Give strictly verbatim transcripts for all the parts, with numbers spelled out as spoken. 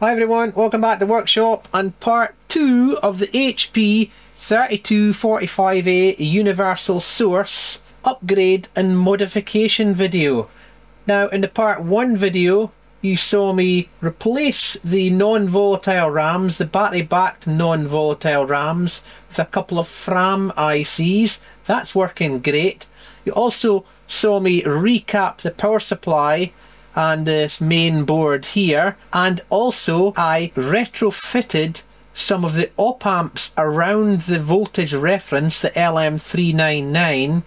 Hi everyone, welcome back to the workshop and part two of the H P thirty-two forty-five A Universal Source upgrade and modification video. Now in the part one video you saw me replace the non-volatile RAMs, the battery-backed non-volatile RAMs, with a couple of FRAM I Cs. That's working great. You also saw me recap the power supply and this main board here, and also I retrofitted some of the op-amps around the voltage reference, the L M three ninety-nine,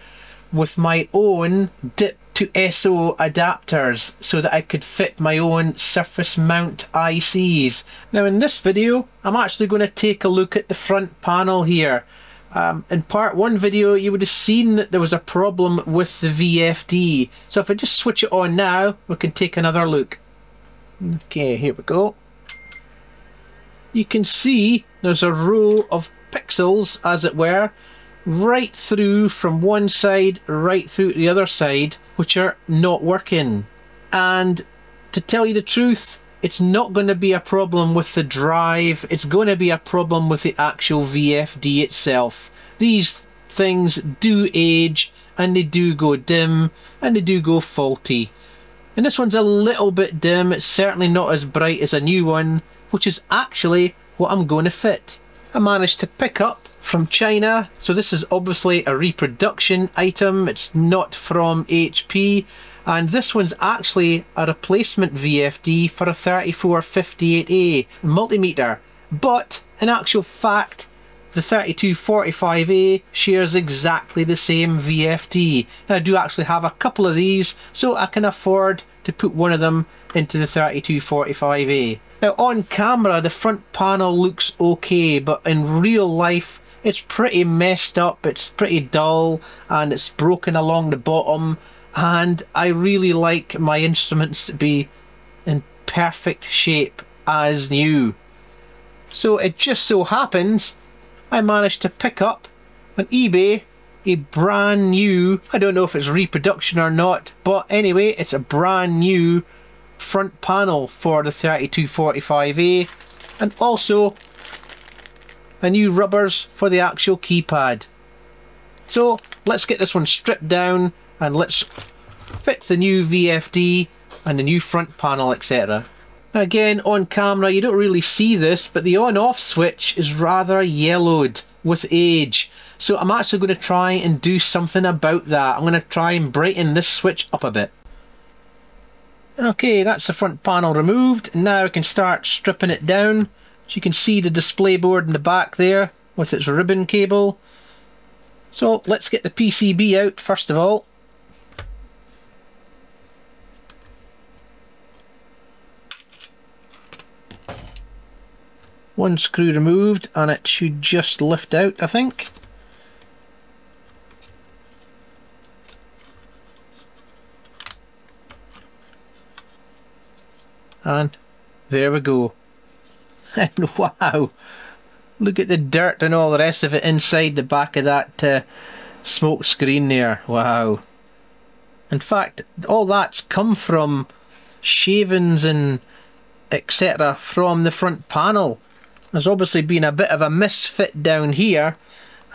with my own dip to S O adapters so that I could fit my own surface mount I Cs. Now in this video I'm actually going to take a look at the front panel here. Um, in part one video you would have seen that there was a problem with the V F D, so if I just switch it on now we can take another look. Okay, here we go. You can see there's a row of pixels, as it were, right through from one side right through to the other side, which are not working. And to tell you the truth, it's not going to be a problem with the drive, it's going to be a problem with the actual V F D itself. These things do age and they do go dim and they do go faulty. And this one's a little bit dim, it's certainly not as bright as a new one, which is actually what I'm going to fit. I managed to pick up from China, so this is obviously a reproduction item, it's not from H P, and this one's actually a replacement V F D for a thirty-four fifty-eight A multimeter, but in actual fact the thirty-two forty-five A shares exactly the same V F D. Now I do actually have a couple of these, so I can afford to put one of them into the thirty-two forty-five A. Now on camera the front panel looks okay, but in real life it's pretty messed up, it's pretty dull, and it's broken along the bottom, and I really like my instruments to be in perfect shape as new. So it just so happens I managed to pick up on eBay a brand new, I don't know if it's reproduction or not, but anyway it's a brand new front panel for the thirty-two forty-five A, and also the new rubbers for the actual keypad. So let's get this one stripped down and let's fit the new V F D and the new front panel, et cetera. Again on camera you don't really see this, but the on-off switch is rather yellowed with age, so I'm actually going to try and do something about that. I'm going to try and brighten this switch up a bit. Okay, that's the front panel removed. Now I can start stripping it down. So you can see the display board in the back there with its ribbon cable. So let's get the P C B out first of all. One screw removed and it should just lift out, I think. And there we go. And wow, look at the dirt and all the rest of it inside the back of that uh, smoke screen there. Wow. In fact, all that's come from shavings and et cetera from the front panel. There's obviously been a bit of a misfit down here,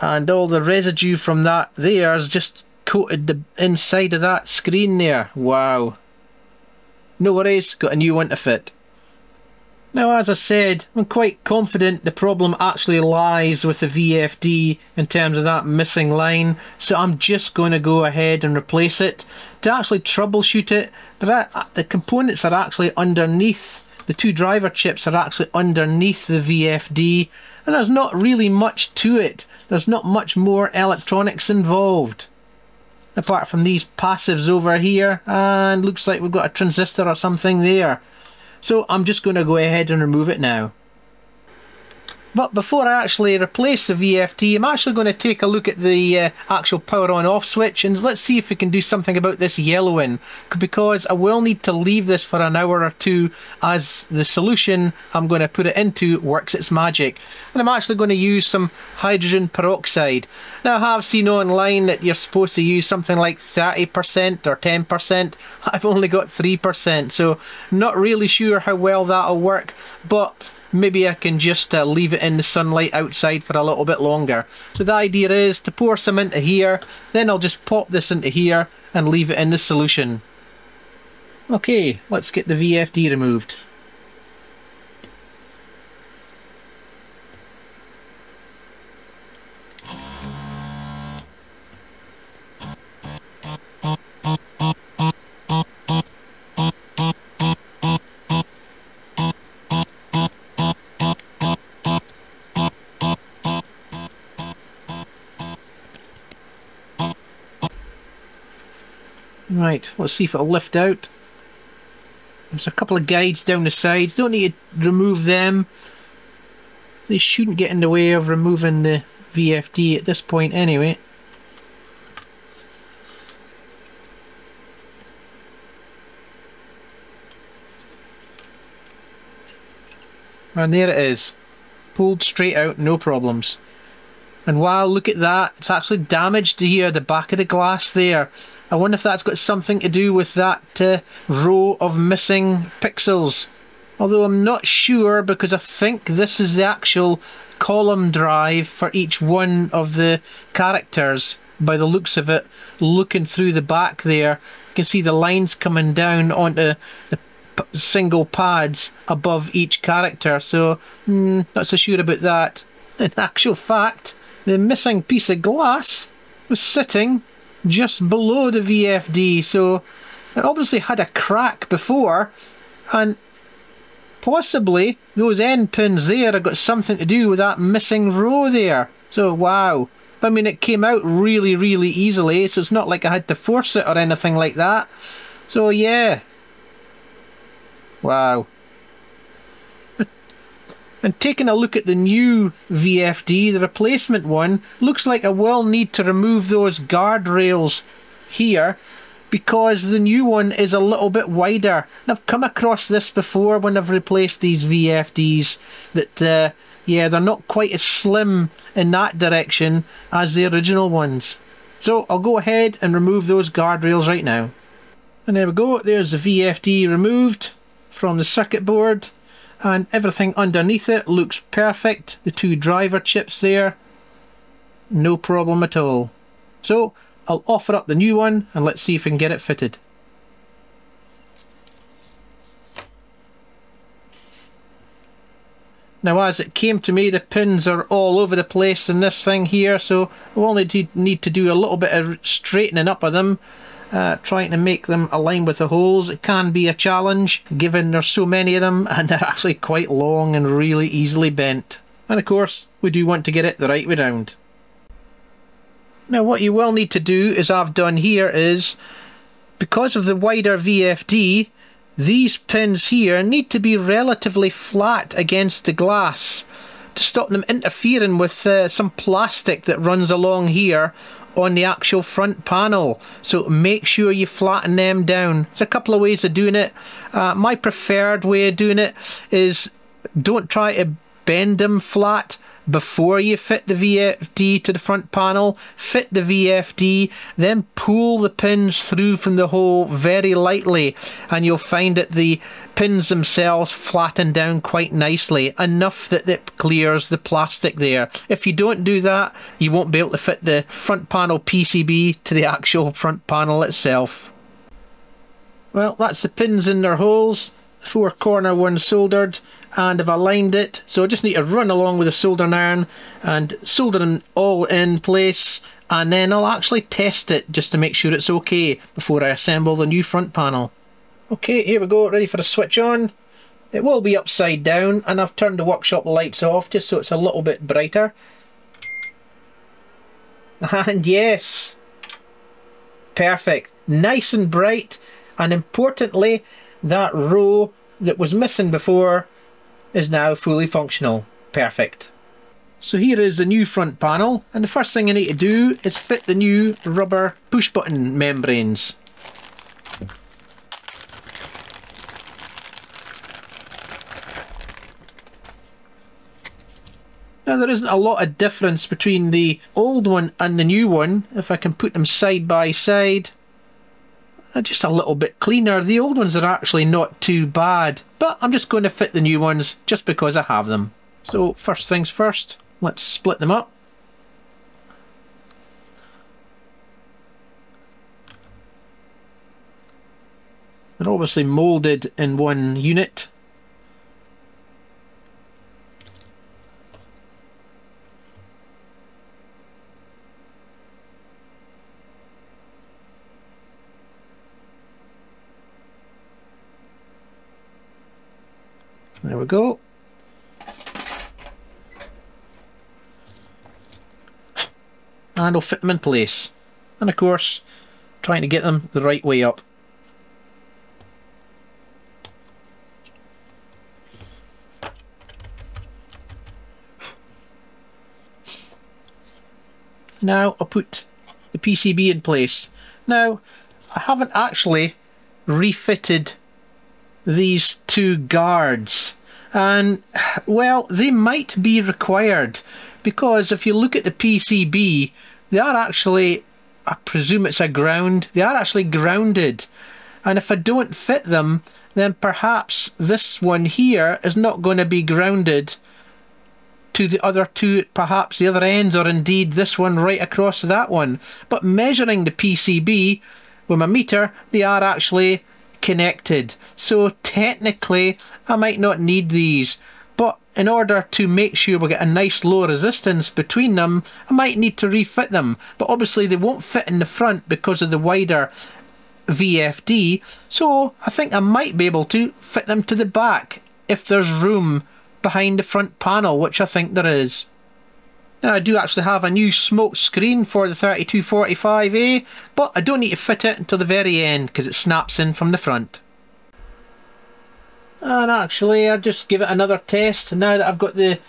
and all the residue from that there has just coated the inside of that screen there. Wow. No worries, got a new one to fit. Now as I said, I'm quite confident the problem actually lies with the V F D in terms of that missing line, so I'm just going to go ahead and replace it. To actually troubleshoot it, the components are actually underneath, the two driver chips are actually underneath the V F D, and there's not really much to it. There's not much more electronics involved, apart from these passives over here, and looks like we've got a transistor or something there. So I'm just going to go ahead and remove it now. But before I actually replace the V F D, I'm actually going to take a look at the uh, actual power on off switch, and let's see if we can do something about this yellowing, because I will need to leave this for an hour or two as the solution I'm going to put it into works its magic. And I'm actually going to use some hydrogen peroxide. Now, I have seen online that you're supposed to use something like thirty percent or ten percent. I've only got three percent, so not really sure how well that'll work, but maybe I can just uh, leave it in the sunlight outside for a little bit longer. So the idea is to pour some into here, then I'll just pop this into here and leave it in the solution. Okay, let's get the V F D removed. Right, let's see if it'll lift out. There's a couple of guides down the sides. Don't need to remove them. They shouldn't get in the way of removing the V F D at this point anyway. And there it is. Pulled straight out, no problems. And wow, look at that. It's actually damaged here, the back of the glass there. I wonder if that's got something to do with that uh, row of missing pixels. Although I'm not sure, because I think this is the actual column drive for each one of the characters. By the looks of it, looking through the back there, you can see the lines coming down onto the p single pads above each character. So, mm, not so sure about that. In actual fact, the missing piece of glass was sitting just below the V F D, so it obviously had a crack before, and possibly those end pins there have got something to do with that missing row there. So wow, I mean, it came out really really easily, so it's not like I had to force it or anything like that. So yeah, wow. And taking a look at the new V F D, the replacement one, looks like I will need to remove those guardrails here, because the new one is a little bit wider. And I've come across this before when I've replaced these V F Ds, that uh, yeah, they're not quite as slim in that direction as the original ones. So I'll go ahead and remove those guardrails right now. And there we go, there's the V F D removed from the circuit board. And everything underneath it looks perfect. The two driver chips there, no problem at all. So I'll offer up the new one and let's see if we can get it fitted. Now, as it came to me, the pins are all over the place in this thing here, so I only need to do a little bit of straightening up of them. Uh, trying to make them align with the holes. It can be a challenge, given there's so many of them, and they're actually quite long and really easily bent. And of course, we do want to get it the right way round. Now, what you will need to do, as I've done here, is because of the wider V F D, these pins here need to be relatively flat against the glass to stop them interfering with uh, some plastic that runs along here on the actual front panel. So make sure you flatten them down. There's a couple of ways of doing it. Uh, my preferred way of doing it is don't try to bend them flat before you fit the V F D to the front panel. Fit the V F D, then pull the pins through from the hole very lightly, and you'll find that the pins themselves flatten down quite nicely, enough that it clears the plastic there. If you don't do that, you won't be able to fit the front panel P C B to the actual front panel itself. Well, that's the pins in their holes. Four corner one soldered, and I've aligned it, so I just need to run along with a soldering iron and solder them all in place, and then I'll actually test it just to make sure it's okay before I assemble the new front panel. Okay, here we go, ready for the switch on. It will be upside down, and I've turned the workshop lights off just so it's a little bit brighter. And yes, perfect, nice and bright, and importantly, that row that was missing before is now fully functional. Perfect. So here is the new front panel, and the first thing I need to do is fit the new rubber push button membranes. Now there isn't a lot of difference between the old one and the new one. If I can put them side by side, just a little bit cleaner. The old ones are actually not too bad, but I'm just going to fit the new ones just because I have them. So first things first, let's split them up. They're obviously moulded in one unit. There we go. And I'll fit them in place. And of course, trying to get them the right way up. Now I'll put the P C B in place. Now, I haven't actually refitted these two guards, and well, they might be required, because if you look at the P C B, they are actually, I presume it's a ground, they are actually grounded, and if I don't fit them, then perhaps this one here is not going to be grounded to the other two, perhaps the other ends, or indeed this one right across that one. But measuring the P C B with my meter, they are actually connected, so technically I might not need these, but in order to make sure we get a nice low resistance between them, I might need to refit them. But obviously they won't fit in the front because of the wider V F D, so I think I might be able to fit them to the back if there's room behind the front panel, which I think there is. Now I do actually have a new smoke screen for the thirty-two forty-five A, but I don't need to fit it until the very end because it snaps in from the front. And actually I'll just give it another test now that I've got the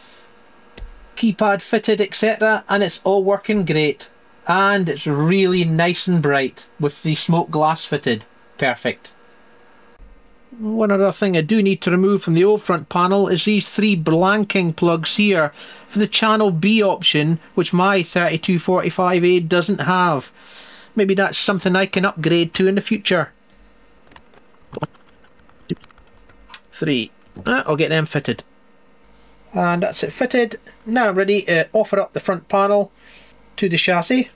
keypad fitted, et cetera, and it's all working great. And it's really nice and bright with the smoke glass fitted. Perfect. One other thing I do need to remove from the old front panel is these three blanking plugs here for the channel B option, which my thirty-two forty-five A doesn't have. Maybe that's something I can upgrade to in the future. Three. I'll get them fitted. And that's it fitted. Now I'm ready to offer up the front panel to the chassis.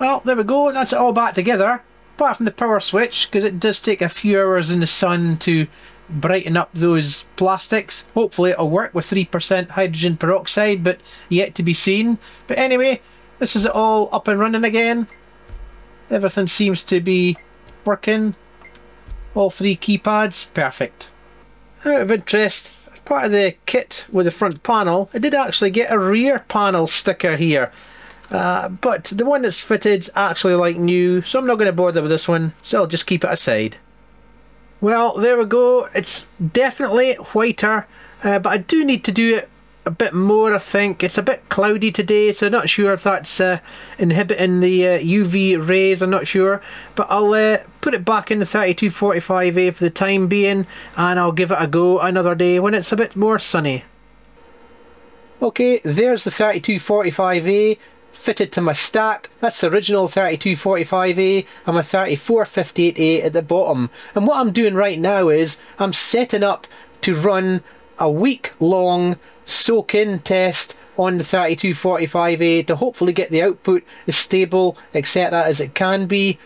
Well, there we go, that's it all back together, apart from the power switch, because it does take a few hours in the sun to brighten up those plastics. Hopefully it'll work with three percent hydrogen peroxide, but yet to be seen. But anyway, this is it all up and running again. Everything seems to be working. All three keypads, perfect. Out of interest, as part of the kit with the front panel, I did actually get a rear panel sticker here. Uh, but the one that's fitted's actually like new, so I'm not going to bother with this one, so I'll just keep it aside. Well, there we go, it's definitely whiter, uh, but I do need to do it a bit more, I think. It's a bit cloudy today, so I'm not sure if that's uh, inhibiting the uh, U V rays, I'm not sure. But I'll uh, put it back in the thirty-two forty-five A for the time being, and I'll give it a go another day when it's a bit more sunny. Okay, there's the thirty-two forty-five A. Fitted to my stack. That's the original thirty-two forty-five A and my thirty-four fifty-eight A at the bottom. And what I'm doing right now is I'm setting up to run a week long soak-in test on the thirty-two forty-five A to hopefully get the output as stable, et cetera, as it can be,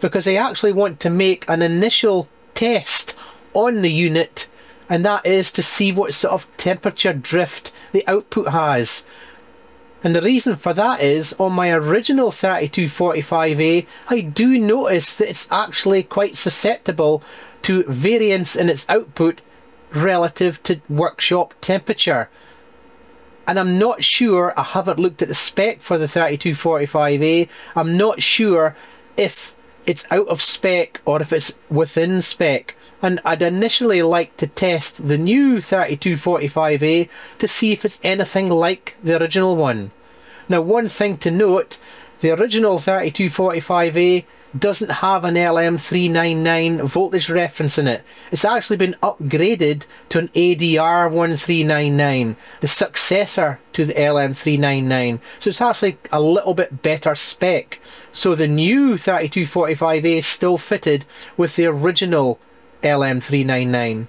because I actually want to make an initial test on the unit, and that is to see what sort of temperature drift the output has. And the reason for that is, on my original thirty-two forty-five A, I do notice that it's actually quite susceptible to variance in its output relative to workshop temperature. And I'm not sure, I haven't looked at the spec for the thirty-two forty-five A, I'm not sure if it's out of spec or if it's within spec. And I'd initially like to test the new thirty-two forty-five A to see if it's anything like the original one. Now, one thing to note, the original thirty-two forty-five A doesn't have an L M three ninety-nine voltage reference in it. It's actually been upgraded to an A D R one three nine nine, the successor to the L M three ninety-nine. So it's actually a little bit better spec. So the new thirty-two forty-five A is still fitted with the original L M three ninety-nine.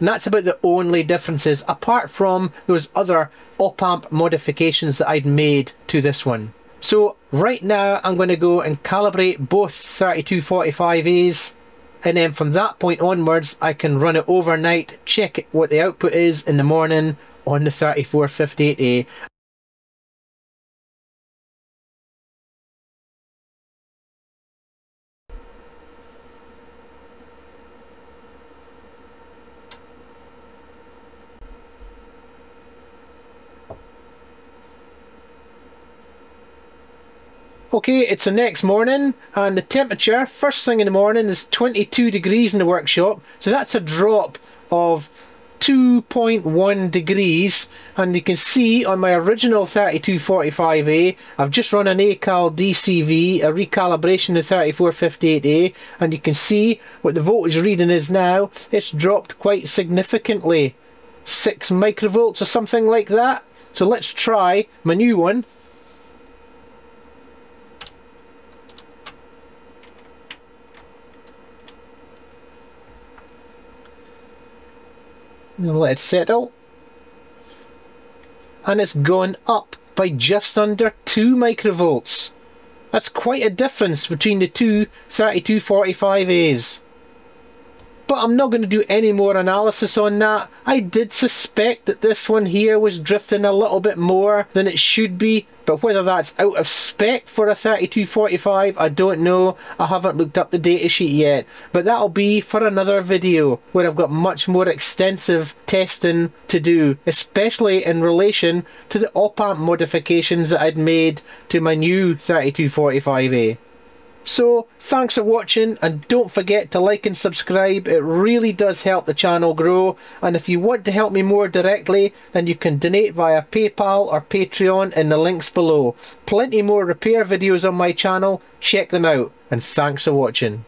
And that's about the only differences, apart from those other op-amp modifications that I'd made to this one. So right now I'm going to go and calibrate both thirty-two forty-five A's, and then from that point onwards I can run it overnight, check what the output is in the morning on the thirty-four fifty-eight A. Okay, it's the next morning, and the temperature first thing in the morning is twenty-two degrees in the workshop, so that's a drop of two point one degrees. And you can see on my original thirty-two forty-five A, I've just run an ACAL D C V, a recalibration of thirty-four fifty-eight A, and you can see what the voltage reading is now. It's dropped quite significantly, six microvolts or something like that. So let's try my new one. And let it settle, and it's gone up by just under two microvolts. That's quite a difference between the two thirty-two forty-five A's. But I'm not going to do any more analysis on that. I did suspect that this one here was drifting a little bit more than it should be, but whether that's out of spec for a thirty-two forty-five, I don't know. I haven't looked up the datasheet yet, but that'll be for another video where I've got much more extensive testing to do, especially in relation to the op-amp modifications that I'd made to my new thirty-two forty-five A. So, thanks for watching, and don't forget to like and subscribe. It really does help the channel grow. And if you want to help me more directly, then you can donate via PayPal or Patreon in the links below. Plenty more repair videos on my channel, check them out, and thanks for watching.